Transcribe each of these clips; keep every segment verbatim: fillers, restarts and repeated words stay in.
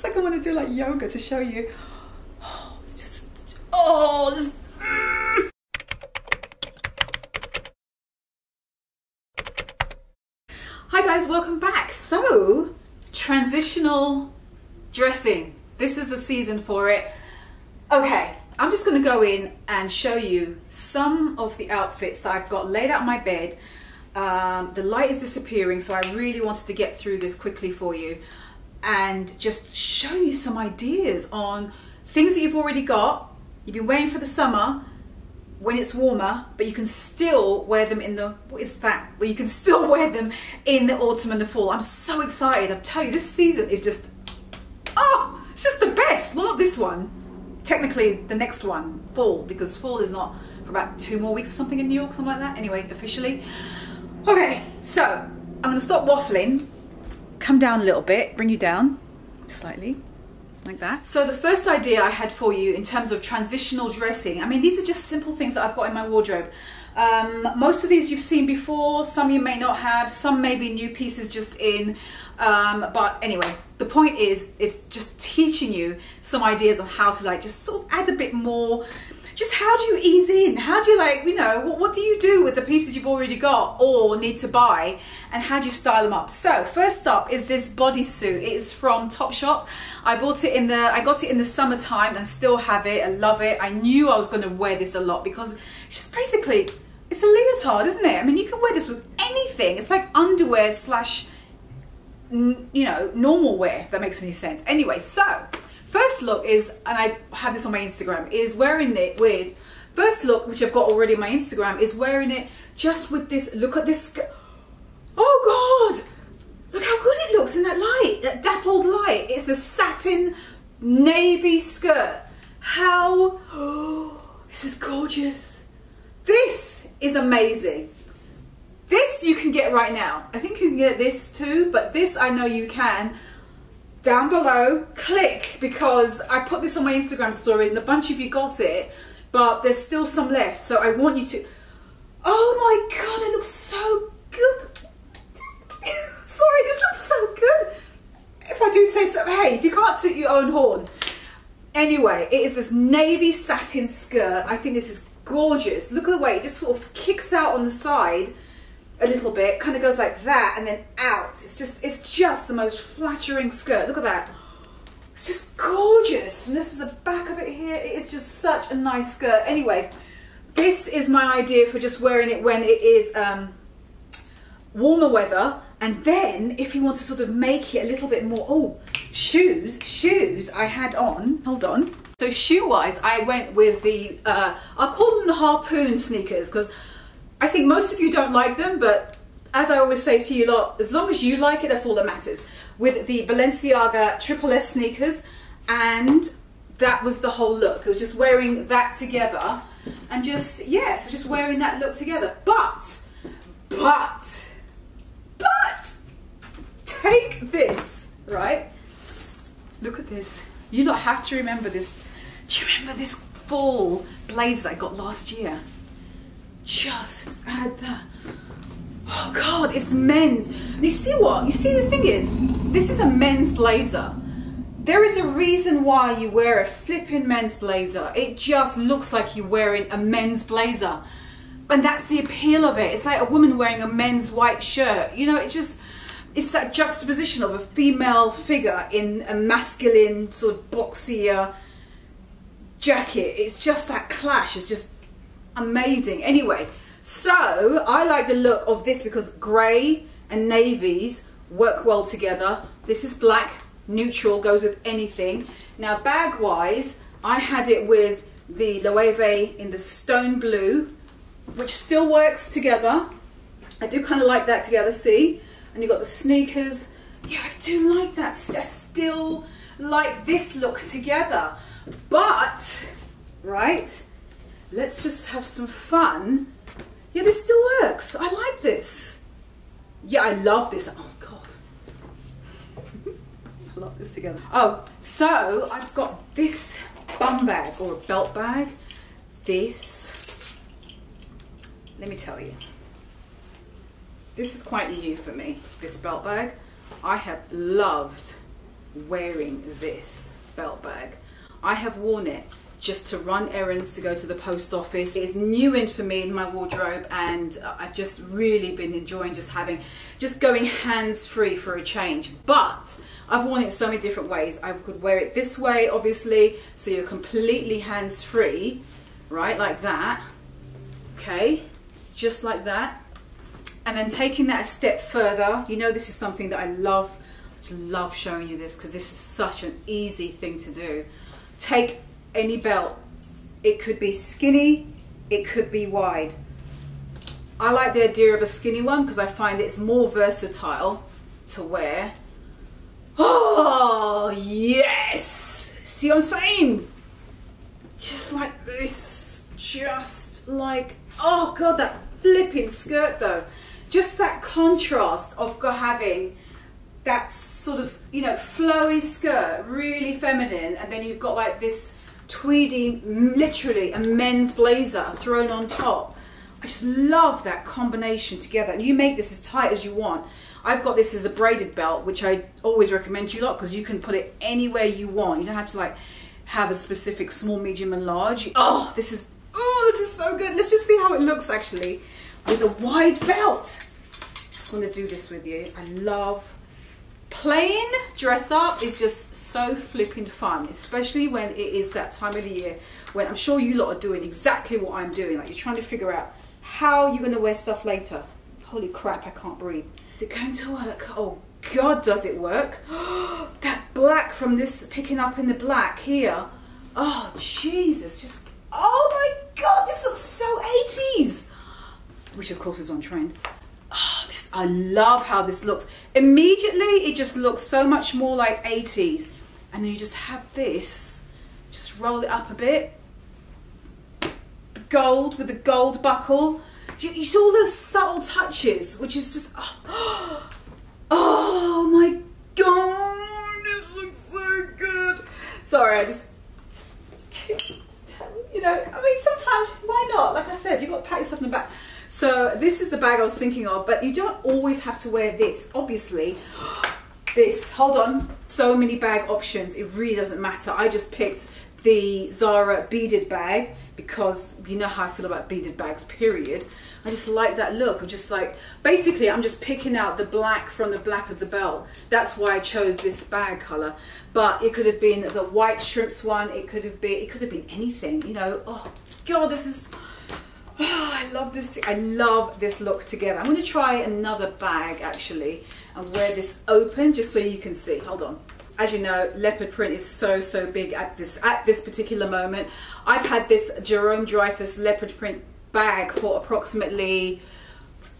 It's like I want to do like yoga to show you. Oh, it's just, oh, just. Mm. Hi guys, welcome back. So, transitional dressing. This is the season for it. Okay, I'm just gonna go in and show you some of the outfits that I've got laid out on my bed. Um, the light is disappearing, so I really wanted to get through this quickly for you and just show you some ideas on things that you've already got, you've been wearing for the summer when it's warmer, but you can still wear them in the, what is that? Well, you can still wear them in the autumn and the fall. I'm so excited. I'm telling you, this season is just, oh, it's just the best. Well, not this one. Technically, the next one, fall, because fall is not for about two more weeks or something in New York, something like that. Anyway, officially. Okay, so I'm gonna stop waffling, come down a little bit, bring you down slightly, like that. So the first idea I had for you in terms of transitional dressing, I mean, these are just simple things that I've got in my wardrobe. Um, most of these you've seen before, some you may not have, some may be new pieces just in, um, but anyway, the point is, it's just teaching you some ideas on how to like, just sort of add a bit more. Just how do you ease in? How do you like, you know, what, what do you do with the pieces you've already got or need to buy, and how do you style them up? So first up is this bodysuit. It is from Topshop. I bought it in the, I got it in the summertime and still have it. I love it. I knew I was going to wear this a lot because it's just basically, it's a leotard, isn't it? I mean, you can wear this with anything. It's like underwear slash, you know, normal wear, if that makes any sense. Anyway, so... First look is, and I have this on my Instagram, is wearing it with, first look, which I've got already on my Instagram, is wearing it just with this, look at this, oh God, look how good it looks in that light, that dappled light. It's the satin navy skirt. How, oh, this is gorgeous. This is amazing. This you can get right now. I think you can get this too, but this I know you can. Down below, click, because I put this on my Instagram stories and a bunch of you got it, but there's still some left, so I want you to, oh my God, it looks so good. Sorry, this looks so good. If I do say so, hey, if you can't toot your own horn. Anyway, it is this navy satin skirt. I think this is gorgeous. Look at the way it just sort of kicks out on the side a little bit, kind of goes like that and then out. It's just, it's just the most flattering skirt. Look at that. It's just gorgeous. And this is the back of it here. It is just such a nice skirt. Anyway, this is my idea for just wearing it when it is um, warmer weather. And then if you want to sort of make it a little bit more, oh, shoes, shoes I had on, hold on. So shoe wise, I went with the, uh, I'll call them the Harpoon sneakers, because I think most of you don't like them, but as I always say to you lot, as long as you like it, that's all that matters. With the Balenciaga Triple S sneakers, and that was the whole look. It was just wearing that together, and just, yeah, so just wearing that look together. But, but, but, take this, right? Look at this. You lot have to remember this. Do you remember this fall blazer that I got last year? Just add that. Oh God, it's men's. And you see what? You see, the thing is, this is a men's blazer. There is a reason why you wear a flipping men's blazer. It just looks like you're wearing a men's blazer. And that's the appeal of it. It's like a woman wearing a men's white shirt. You know, it's just, it's that juxtaposition of a female figure in a masculine sort of boxier jacket. It's just that clash. It's just amazing. Anyway, so I like the look of this because grey and navies work well together. This is black, neutral, goes with anything. Now bag wise, I had it with the Loewe in the stone blue, which still works together. I do kind of like that together, see? And you've got the sneakers. Yeah, I do like that. I still like this look together. But, right? Let's just have some fun. Yeah, this still works. I like this. Yeah, I love this. Oh God. I love this together. Oh, so I've got this bum bag or a belt bag. This, let me tell you, this is quite new for me, this belt bag. I have loved wearing this belt bag. I have worn it just to run errands, to go to the post office. It's new in for me in my wardrobe, and I've just really been enjoying just having, just going hands-free for a change. But I've worn it so many different ways. I could wear it this way, obviously, so you're completely hands-free, right, like that, okay, just like that. And then taking that a step further, you know, this is something that I love, I just love showing you this because this is such an easy thing to do. Take any belt, it could be skinny, it could be wide. I like the idea of a skinny one because I find it's more versatile to wear. Oh yes, see what I'm saying? Just like this, just like, oh god, that flipping skirt though, just that contrast of having that sort of, you know, flowy skirt, really feminine, and then you've got like this tweedy, literally a men's blazer thrown on top. I just love that combination together, and you make this as tight as you want. I've got this as a braided belt, which I always recommend you lot because you can put it anywhere you want. You don't have to like have a specific small, medium and large. Oh, this is, oh, this is so good. Let's just see how it looks actually with a wide belt. Just want to do this with you. I love plain dress up is just so flipping fun, especially when it is that time of the year when I'm sure you lot are doing exactly what I'm doing. Like you're trying to figure out how you're going to wear stuff later. Holy crap, I can't breathe. Is it going to work? Oh god, does it work? That black from this, picking up in the black here. Oh Jesus, just, oh my god, this looks so eighties, which of course is on trend. Oh, this, I love how this looks. Immediately, it just looks so much more like eighties. And then you just have this, just roll it up a bit. Gold with the gold buckle. You, you see all those subtle touches, which is just, oh, oh my god, this looks so good. Sorry, I just, just, you know, I mean, sometimes, why not? Like I said, you've got to pat yourself on the back. So this is the bag I was thinking of, but you don't always have to wear this, obviously. This, hold on, so many bag options, it really doesn't matter. I just picked the Zara beaded bag because you know how I feel about beaded bags, period. I just like that look. I'm just like, basically I'm just picking out the black from the black of the belt. That's why I chose this bag color, but it could have been the white shrimps one. It could have been, it could have been anything, you know. Oh god, this is, oh, I love this, I love this look together. I'm going to try another bag actually and wear this open just so you can see. Hold on. As you know, leopard print is so, so big at this, at this particular moment. I've had this Jerome Dreyfus leopard print bag for approximately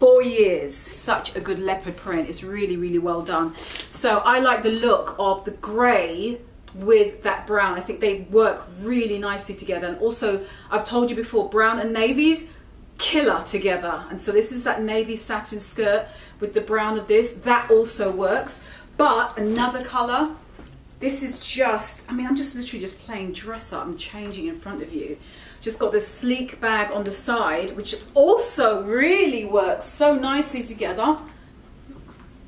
four years. Such a good leopard print. It's really, really well done. So I like the look of the grey with that brown. I think they work really nicely together, and also I've told you before, brown and navies killer together, and so this is that navy satin skirt with the brown of this that also works. But another color, this is just, I mean, I'm just literally just playing dress up and changing in front of you. Just got this sleek bag on the side which also really works so nicely together.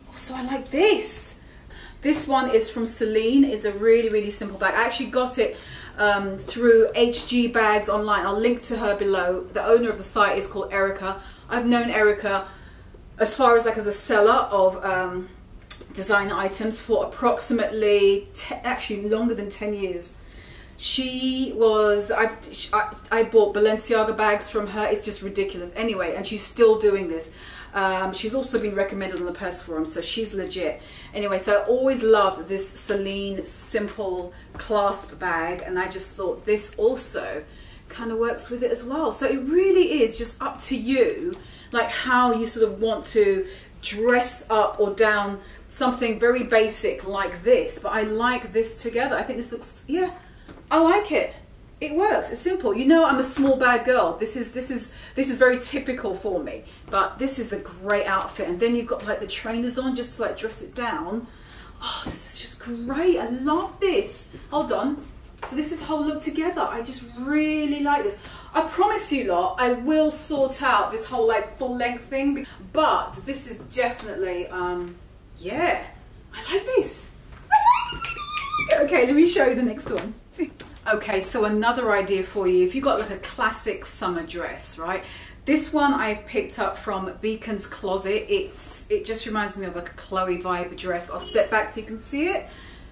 Also I like this. This one is from Celine. It's a really, really simple bag. I actually got it um, through H G Bags online. I'll link to her below. The owner of the site is called Erica. I've known Erica as far as like as a seller of um, designer items for approximately, actually longer than ten years. She was, I've, I, I bought Balenciaga bags from her. It's just ridiculous. Anyway, and she's still doing this. Um, she's also been recommended on the purse forum, so she's legit. Anyway, so I always loved this Celine simple clasp bag, and I just thought this also kind of works with it as well. So it really is just up to you, like how you sort of want to dress up or down something very basic like this. But I like this together. I think this looks, yeah, I like it. It works, it's simple. You know, I'm a small bag girl. This is, this is, this is very typical for me, but this is a great outfit. And then you've got like the trainers on just to like dress it down. Oh, this is just great, I love this. Hold on, so this is whole look together. I just really like this. I promise you lot, I will sort out this whole like full length thing, but this is definitely, um, yeah, I like this, I like this. Okay, let me show you the next one. Okay, so another idea for you, if you've got like a classic summer dress, right? This one I've picked up from Beacon's Closet. It's It just reminds me of like a Chloe vibe dress. I'll step back so you can see it.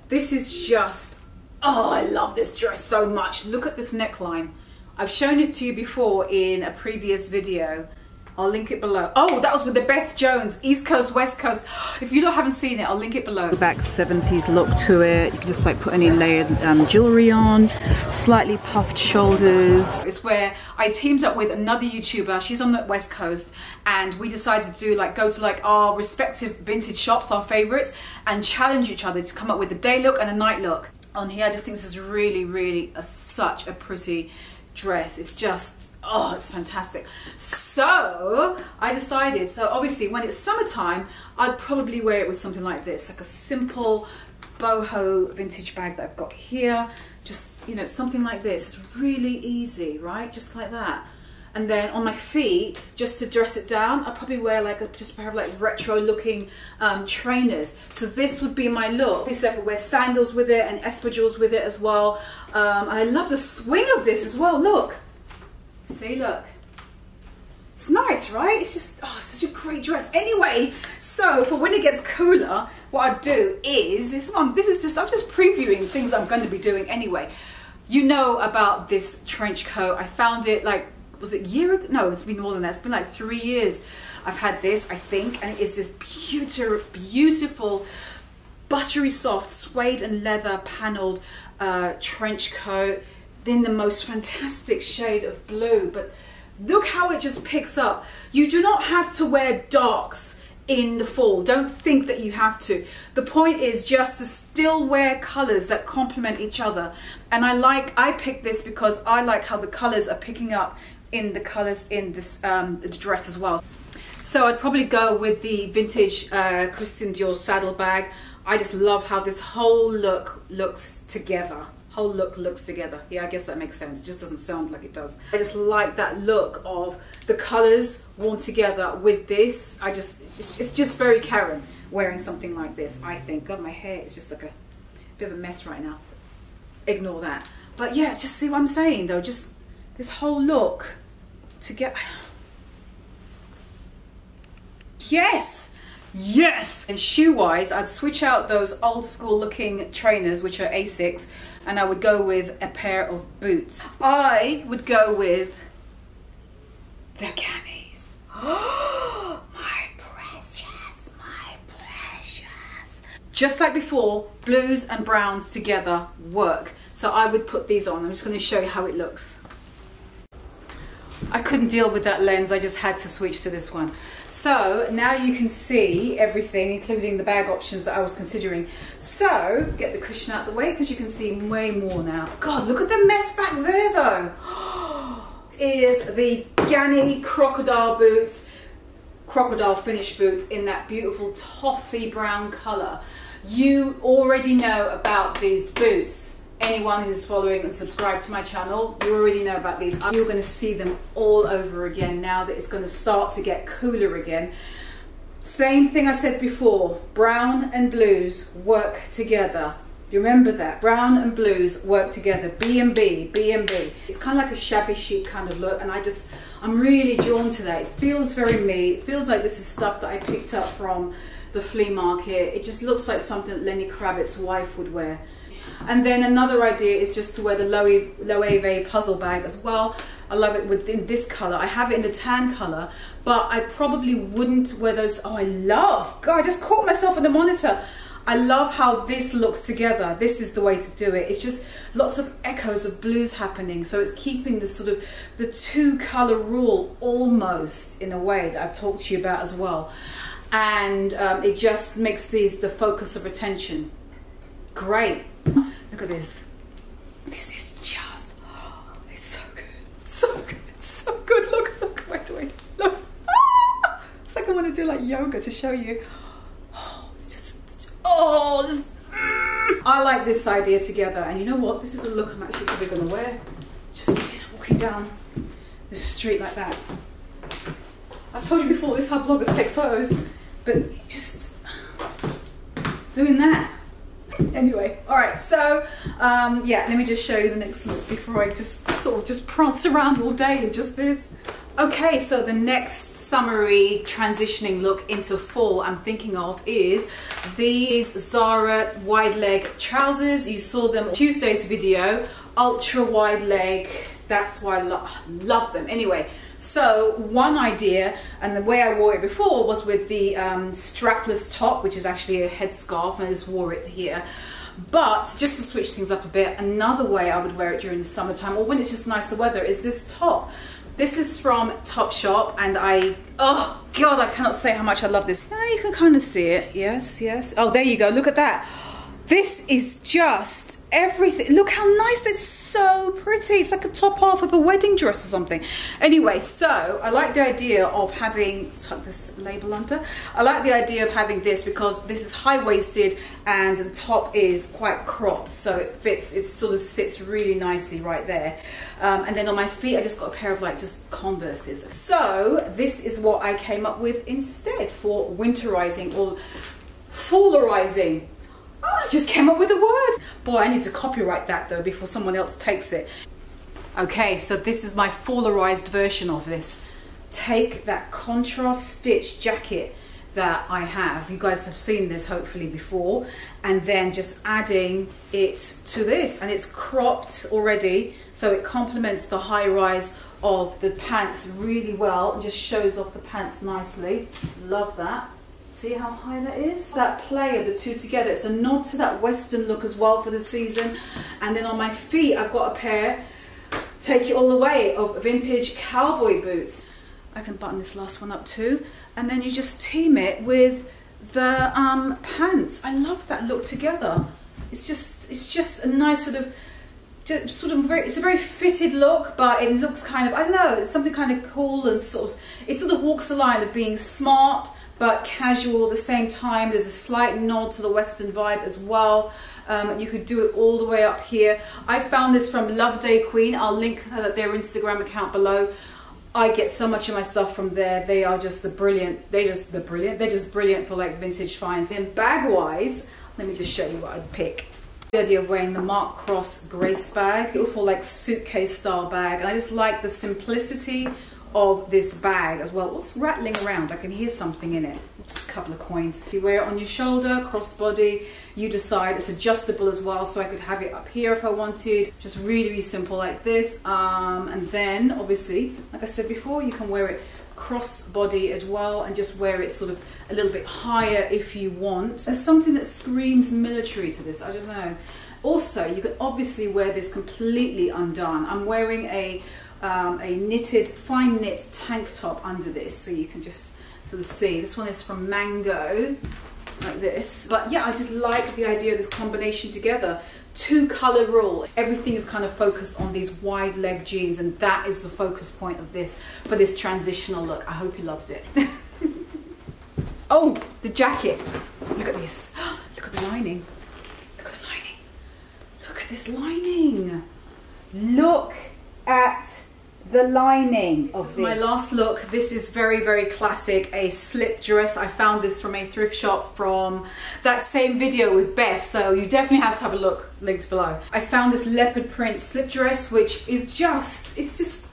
This is just, oh, I love this dress so much. Look at this neckline. I've shown it to you before in a previous video. I'll link it below. Oh, that was with the Beth Jones, East Coast, West Coast. If you lot haven't seen it, I'll link it below. Back seventies look to it. You can just like put any layered um, jewelry on, slightly puffed shoulders. It's where I teamed up with another YouTuber. She's on the West Coast, and we decided to do like go to like our respective vintage shops, our favorites, and challenge each other to come up with a day look and a night look. On here, I just think this is really, really a, such a pretty dress. It's just, oh, it's fantastic. So I decided, so obviously when it's summertime, I'd probably wear it with something like this, like a simple boho vintage bag that I've got here. Just, you know, something like this. It's really easy, right? Just like that. And then on my feet, just to dress it down, I'd probably wear like a, just a pair of like retro looking um, trainers. So this would be my look. So I could wear sandals with it and espadrilles with it as well. Um, and I love the swing of this as well, look. See, look. It's nice, right? It's just, oh, it's such a great dress. Anyway, so for when it gets cooler, what I do is, this one, this is just, I'm just previewing things I'm going to be doing anyway. You know about this trench coat. I found it like, was it a year ago? No, it's been more than that. It's been like three years I've had this, I think, and it's this beautiful, beautiful, buttery soft, suede and leather panelled uh, trench coat in the most fantastic shade of blue. But look how it just picks up. You do not have to wear darks in the fall. Don't think that you have to. The point is just to still wear colors that complement each other. And I like, I picked this because I like how the colors are picking up in the colors in this um, dress as well. So I'd probably go with the vintage uh, Christian Dior saddlebag. I just love how this whole look looks together. Whole look looks together. Yeah, I guess that makes sense. It just doesn't sound like it does. I just like that look of the colors worn together with this. I just, it's, it's just very Karen wearing something like this, I think. God, my hair is just like a bit of a mess right now. Ignore that. But yeah, just see what I'm saying though. Just this whole look together. Yes! Yes! And shoe-wise, I'd switch out those old-school-looking trainers, which are A six, and I would go with a pair of boots. I would go with the Gannis. Oh, my precious, my precious. Just like before, blues and browns together work. So I would put these on. I'm just going to show you how it looks. I couldn't deal with that lens, I just had to switch to this one. So now you can see everything, including the bag options that I was considering. So get the cushion out of the way because you can see way more now. God, look at the mess back there though. It is the Ganni crocodile boots, crocodile finish boots in that beautiful toffee brown color. You already know about these boots. Anyone who's following and subscribed to my channel, you already know about these. You're going to see them all over again now that it's going to start to get cooler again. Same thing I said before, brown and blues work together. You remember that? Brown and blues work together. B and B, B and B. It's kind of like a shabby chic kind of look, and I just, I'm really drawn to that. It feels very me. It feels like this is stuff that I picked up from the flea market. It just looks like something that Lenny Kravitz's wife would wear. And then another idea is just to wear the Loewe, Loewe puzzle bag as well. I love it within this colour. I have it in the tan colour, but I probably wouldn't wear those. Oh, I love, God, I just caught myself on the monitor. I love how this looks together. This is the way to do it. It's just lots of echoes of blues happening. So it's keeping the sort of the two colour rule almost in a way that I've talked to you about as well. And um, it just makes these the focus of attention. Great. Look at this. This is just, oh, it's so good. So good. It's so good. Look, look, wait, wait, look. Ah! It's like I want to do like yoga to show you. Oh, it's just, oh, just. Mm. I like this idea together. And you know what? This is a look I'm actually probably going to wear. Just walking down the street like that. I've told you before, this is how bloggers take photos. But just doing that. Anyway, all right, so um, yeah, let me just show you the next look before I just sort of just prance around all day in just this. Okay, so the next summery transitioning look into fall I'm thinking of is these Zara wide leg trousers. You saw them on Tuesday's video, ultra wide leg. That's why I lo love them. Anyway, so one idea, and the way I wore it before was with the um, strapless top, which is actually a headscarf, and I just wore it here. But just to switch things up a bit, another way I would wear it during the summertime or when it's just nicer weather is this top. This is from Topshop, and I, oh God, I cannot say how much I love this. Yeah, you can kind of see it, yes, yes. Oh, there you go, look at that. This is just everything. Look how nice, it's so pretty. It's like a top half of a wedding dress or something. Anyway, so I like the idea of having, tuck this label under. I like the idea of having this because this is high-waisted and the top is quite cropped. So it fits, it sort of sits really nicely right there. Um, and then on my feet, I just got a pair of like just Converses. So this is what I came up with instead for winterizing or fallerizing. Oh, I just came up with a word. Boy, I need to copyright that though before someone else takes it. Okay, so this is my fallerized version of this. Take that contrast stitch jacket that I have. You guys have seen this hopefully before. And then just adding it to this. And it's cropped already, so it complements the high rise of the pants really well. And just shows off the pants nicely. Love that. See how high that is? That play of the two together. It's a nod to that Western look as well for the season. And then on my feet, I've got a pair, take it all the way, of vintage cowboy boots. I can button this last one up too. And then you just team it with the um, pants. I love that look together. It's just, it's just a nice sort of, just sort of very, it's a very fitted look, but it looks kind of, I don't know, it's something kind of cool and sort of, it sort of walks the line of being smart, but casual at the same time. There's a slight nod to the Western vibe as well. Um, you could do it all the way up here. I found this from Loveday Queen. I'll link her, their Instagram account below. I get so much of my stuff from there. They are just the brilliant, they just the brilliant, they're just brilliant for like vintage finds. And bag wise, let me just show you what I'd pick. The idea of wearing the Marc Cross Grace bag, beautiful like suitcase style bag. And I just like the simplicity of this bag as well. What's rattling around? I can hear something in it. It's a couple of coins. You wear it on your shoulder, crossbody, you decide. It's adjustable as well, so I could have it up here if I wanted. Just really, really simple like this. Um, and then obviously, like I said before, you can wear it crossbody as well and just wear it sort of a little bit higher if you want. There's something that screams military to this, I don't know. Also, you can obviously wear this completely undone. I'm wearing a Um, a knitted, fine knit tank top under this, so you can just sort of see. This one is from Mango, like this. But yeah, I just like the idea of this combination together. Two color rule. Everything is kind of focused on these wide leg jeans, and that is the focus point of this, for this transitional look. I hope you loved it. Oh, the jacket. Look at this. Look at the lining. Look at the lining. Look at this lining. Look at the lining of my last look. This is very, very classic, a slip dress. I found this from a thrift shop from that same video with Beth, so you definitely have to have a look, linked below. I found this leopard print slip dress, which is just, it's just,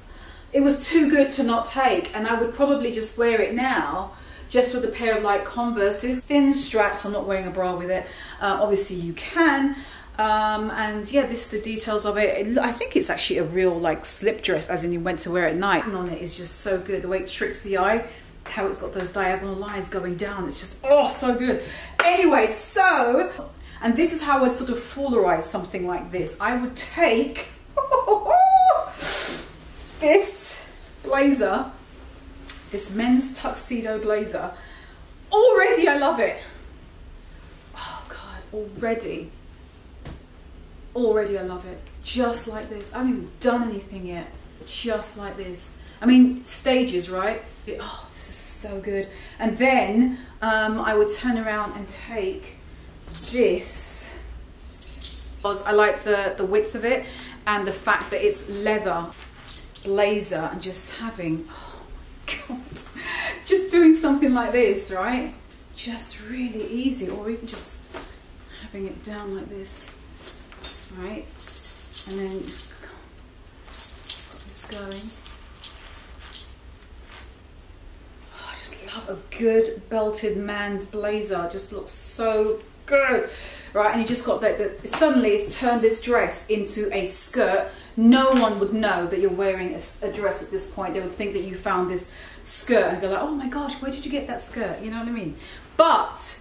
it was too good to not take, and I would probably just wear it now, just with a pair of like Converses, thin straps. I'm not wearing a bra with it. Uh, obviously you can. Um, and yeah, this is the details of it. it. I think it's actually a real like slip dress, as in you went to wear at night. And on it is just so good. The way it tricks the eye, how it's got those diagonal lines going down. It's just, oh, so good. Anyway, so, and this is how I'd sort of fallerize something like this. I would take this blazer, this men's tuxedo blazer. Already, I love it. Oh God, already. Already I love it, just like this. I haven't even done anything yet, just like this. I mean, stages, right? Oh, this is so good. And then um, I would turn around and take this, because I like the, the width of it and the fact that it's leather blazer, and just having, oh my God, just doing something like this, right? Just really easy, or even just having it down like this, right? And then got this going. Oh, I just love a good belted man's blazer. Just looks so good, right? And you just got that, that suddenly it's turned this dress into a skirt. No one would know that you're wearing a, a dress at this point. They would think that you found this skirt and go like, oh my gosh, where did you get that skirt? You know what I mean? But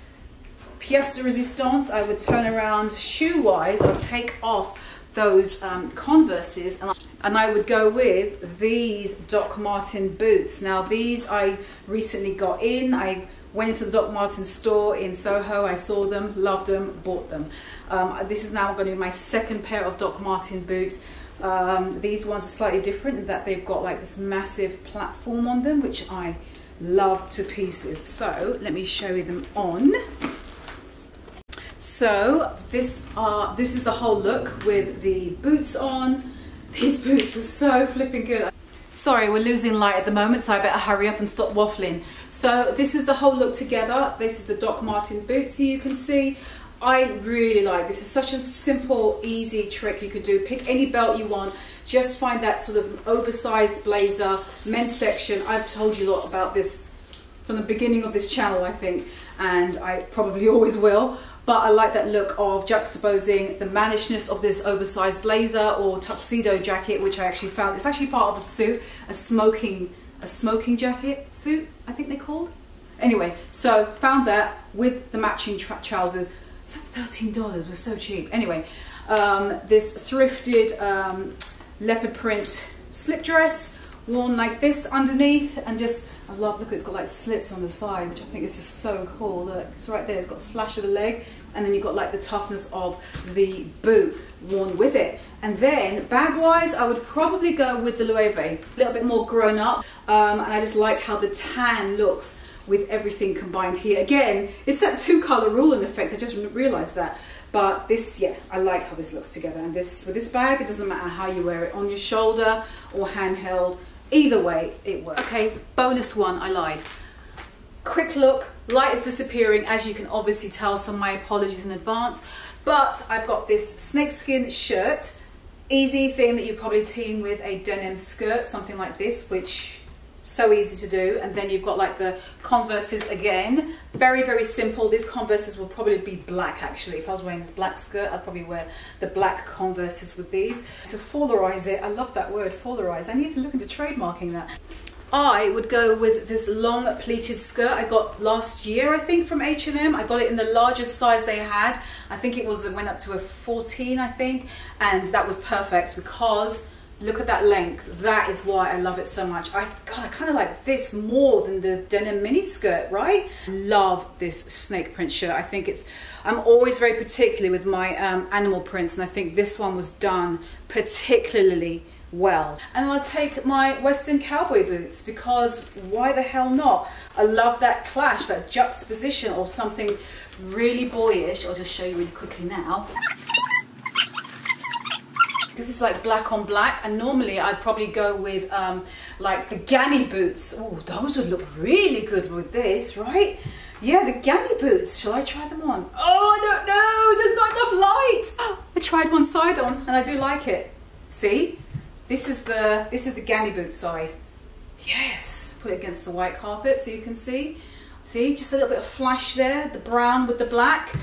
pièce de résistance, I would turn around shoe-wise. I'd take off those um, Converses and I, and I would go with these Doc Marten boots. Now these I recently got in. I went into the Doc Marten store in Soho. I saw them, loved them, bought them. Um, this is now going to be my second pair of Doc Marten boots. Um, these ones are slightly different in that they've got like this massive platform on them, which I love to pieces. So let me show you them on. So this are this is the whole look with the boots on. These boots are so flipping good. Sorry, we're losing light at the moment, so I better hurry up and stop waffling. So this is the whole look together. This is the Doc Marten boots, here you can see. I really like this. It's such a simple, easy trick you could do. Pick any belt you want. Just find that sort of oversized blazer, men's section. I've told you a lot about this from the beginning of this channel, I think, and I probably always will. But I like that look of juxtaposing the mannishness of this oversized blazer or tuxedo jacket, which I actually found. It's actually part of a suit, a smoking, a smoking jacket suit, I think they're called. Anyway, so found that with the matching trousers. It's like thirteen dollars, was so cheap. Anyway, um, this thrifted um, leopard print slip dress, worn like this underneath, and just, I love, look, it's got like slits on the side, which I think is just so cool. Look, it's right there, it's got a flash of the leg, and then you've got like the toughness of the boot worn with it. And then, bag-wise, I would probably go with the Loewe, a little bit more grown up, um, and I just like how the tan looks with everything combined here. Again, it's that two color rule in effect, I just realized that. But this, yeah, I like how this looks together. And this, with this bag, it doesn't matter how you wear it, on your shoulder or handheld, either way, it works. Okay, bonus one, I lied. Quick look, light is disappearing, as you can obviously tell, so my apologies in advance. But I've got this snakeskin shirt, easy thing that you probably team with a denim skirt, something like this, which, so easy to do. And then you've got like the Converses again, very very simple. These Converses will probably be black. Actually, if I was wearing a black skirt, I'd probably wear the black Converses with these to fallerize it. I love that word, fallerize. I need to look into trademarking that. I would go with this long pleated skirt I got last year, I think, from H and M. I got it in the largest size they had. I think it was, it went up to a fourteen, I think, and that was perfect because look at that length. That is why I love it so much. I, God, I kind of like this more than the denim mini skirt, right? Love this snake print shirt. I think it's, I'm always very particular with my um, animal prints, and I think this one was done particularly well. And I'll take my Western cowboy boots because why the hell not? I love that clash, that juxtaposition or something really boyish. I'll just show you really quickly now. This is like black on black, and normally I'd probably go with um, like the Ganni boots. Oh, those would look really good with this, right? Yeah, the Ganni boots. Shall I try them on? Oh, I don't know. There's not enough light. Oh, I tried one side on, and I do like it. See, this is the this is the Ganni boot side. Yes, put it against the white carpet so you can see. See, just a little bit of flash there. The brown with the black.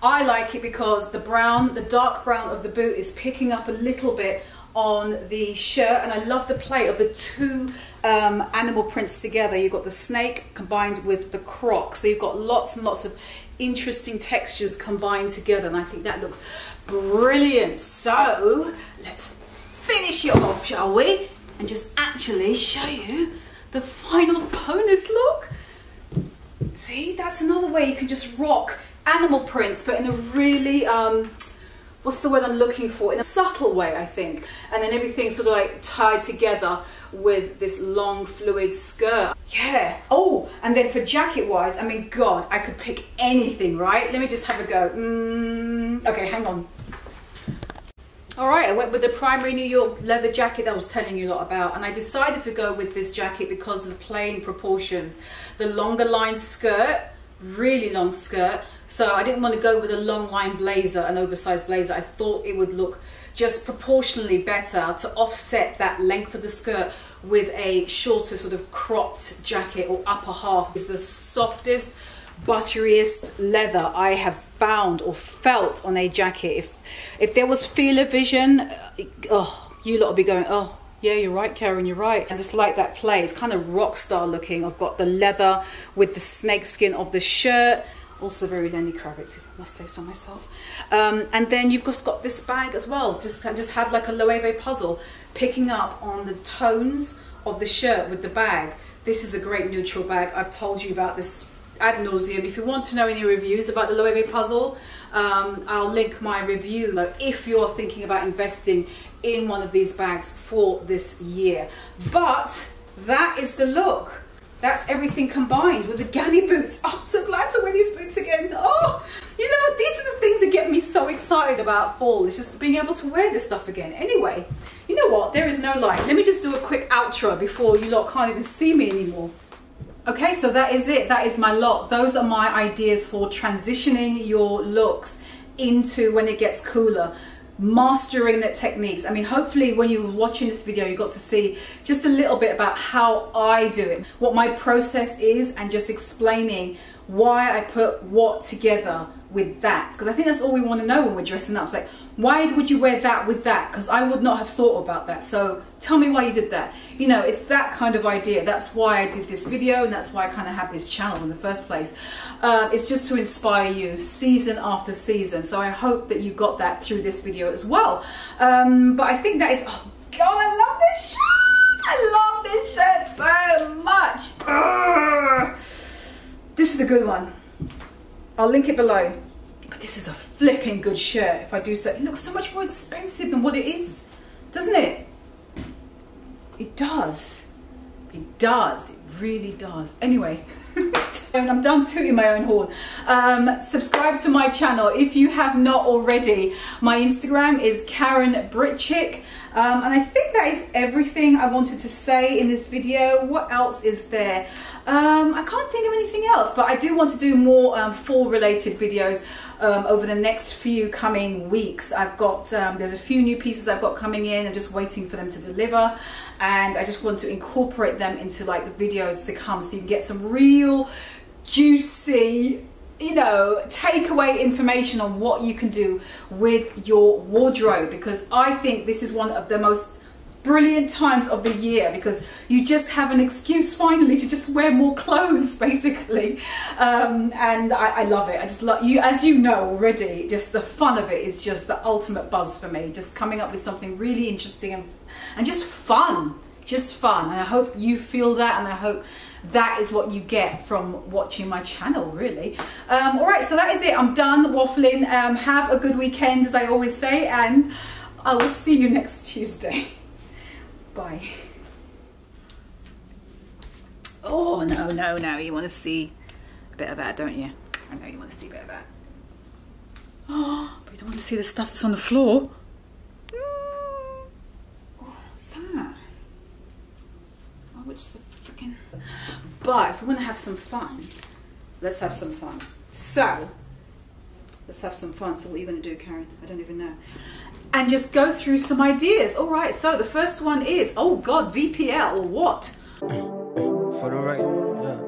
I like it because the brown, the dark brown of the boot is picking up a little bit on the shirt, and I love the play of the two um, animal prints together. You've got the snake combined with the croc, so you've got lots and lots of interesting textures combined together, and I think that looks brilliant. So let's finish it off, shall we? And just actually show you the final bonus look. See, that's another way you can just rock animal prints, but in a really, um, what's the word I'm looking for? In a subtle way, I think. And then everything sort of like tied together with this long fluid skirt. Yeah. Oh, and then for jacket wise, I mean, God, I could pick anything, right? Let me just have a go. Mm, okay, hang on. All right, I went with the Primary New York leather jacket that I was telling you a lot about, and I decided to go with this jacket because of the plain proportions. The longer line skirt, really long skirt, So I didn't want to go with a long line blazer, an oversized blazer. I thought it would look just proportionally better to offset that length of the skirt with a shorter sort of cropped jacket or upper half. It's the softest, butteriest leather I have found or felt on a jacket. If if there was feeler vision, oh, you lot would be going, oh, yeah, you're right, Karen, you're right. I just like that play. It's kind of rock star looking. I've got the leather with the snakeskin of the shirt. Also very Lenny Kravitz, if I must say so myself. Um, and then you've just got this bag as well. Just kind of just have like a Loewe puzzle, picking up on the tones of the shirt with the bag. This is a great neutral bag. I've told you about this ad nauseum. If you want to know any reviews about the Loewe puzzle, um, I'll link my review. Like, if you're thinking about investing in one of these bags for this year. But that is the look. That's everything combined with the Ganni boots. Oh, I'm so glad to wear these boots again. Oh, you know, these are the things that get me so excited about fall. It's just being able to wear this stuff again. Anyway, you know what? There is no light. Let me just do a quick outro before you lot can't even see me anymore. Okay, so that is it. That is my lot. Those are my ideas for transitioning your looks into when it gets cooler. Mastering the techniques. I mean, hopefully when you were watching this video, you got to see just a little bit about how I do it, what my process is, and just explaining why I put what together with that. Because I think that's all we want to know when we're dressing up. It's like, why would you wear that with that? Because I would not have thought about that. So tell me why you did that. You know, it's that kind of idea. That's why I did this video, and that's why I kind of have this channel in the first place. Uh, it's just to inspire you season after season. So I hope that you got that through this video as well. Um, but I think that is, oh God, I love this shirt. I love this shirt so much. Urgh. This is a good one. I'll link it below. But this is a flipping good shirt, if I do so. It looks so much more expensive than what it is, doesn't it? It does. It does. It really does. Anyway, I'm done tooting my own horn. Um, subscribe to my channel if you have not already. My Instagram is Karen Britchick. Um, and I think that is everything I wanted to say in this video. What else is there? Um, I can't think of anything else, but I do want to do more um, fall-related videos um, over the next few coming weeks. I've got, um, there's a few new pieces I've got coming in. I'm just waiting for them to deliver. And I just want to incorporate them into like the videos to come, so you can get some real juicy, you know, takeaway information on what you can do with your wardrobe, because I think this is one of the most brilliant times of the year, because you just have an excuse finally to just wear more clothes, basically. Um, and I, I love it. I just love you, as you know already, just the fun of it is just the ultimate buzz for me, just coming up with something really interesting and, and just fun, just fun. And I hope you feel that, and I hope that is what you get from watching my channel, really. Um, all right, so that is it. I'm done waffling. Um, have a good weekend, as I always say, and I will see you next Tuesday. Bye. Oh, no, no, no. You want to see a bit of that, don't you? I know you want to see a bit of that. Oh, but you don't want to see the stuff that's on the floor. Mm. Oh, what's that? Oh, what's the... But if we want to have some fun, let's have some fun. So, let's have some fun. So what are you going to do, Karen? I don't even know. And just go through some ideas. All right, so the first one is, oh God, V P L or what? For the record, yeah.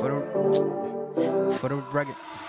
For the, for the record.